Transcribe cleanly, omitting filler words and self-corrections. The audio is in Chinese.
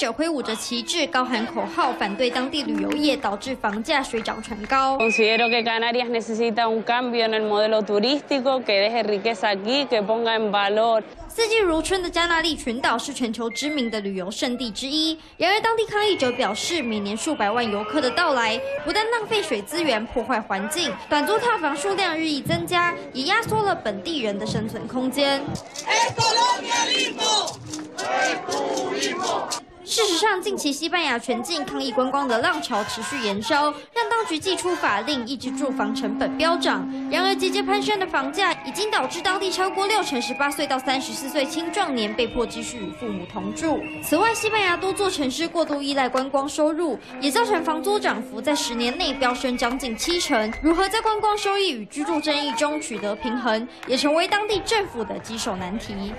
者挥舞着旗帜，高喊口号，反对当地旅游业导致房价水涨船高。Considero que Canarias necesita un cambio en el modelo turístico que deje riqueza aquí, que ponga en valor. 四季如春的加那利群岛是全球知名的旅游胜地之一。然而，当地抗议者表示，每年数百万游客的到来，不但浪费水资源、破坏环境，短租套房数量日益增加，也压缩了本地人的生存空间。 事实上，近期西班牙全境抗议观光的浪潮持续延烧，让当局祭出法令抑制住房成本飙涨。然而，节节攀升的房价已经导致当地超过60%18岁到34岁青壮年被迫继续与父母同住。此外，西班牙多座城市过度依赖观光收入，也造成房租涨幅在10年内飙升将近70%。如何在观光收益与居住正义中取得平衡，也成为当地政府的棘手难题。